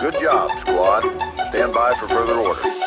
Good job, squad. Stand by for further orders.